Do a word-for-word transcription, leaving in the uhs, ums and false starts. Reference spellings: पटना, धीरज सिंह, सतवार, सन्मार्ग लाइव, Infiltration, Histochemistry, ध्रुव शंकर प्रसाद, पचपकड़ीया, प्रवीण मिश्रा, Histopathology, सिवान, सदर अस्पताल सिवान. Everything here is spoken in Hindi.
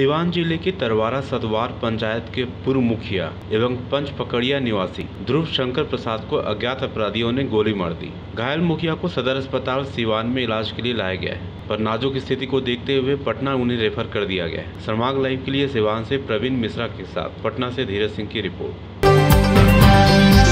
सिवान जिले के तरवारा सतवार पंचायत के पूर्व मुखिया एवं पंच पकड़िया निवासी ध्रुव शंकर प्रसाद को अज्ञात अपराधियों ने गोली मार दी। घायल मुखिया को सदर अस्पताल सिवान में इलाज के लिए लाया गया है, पर नाजुक स्थिति को देखते हुए पटना उन्हें रेफर कर दिया गया है। सन्मार्ग लाइव के लिए सिवान से प्रवीण मिश्रा के साथ पटना से धीरज सिंह की रिपोर्ट।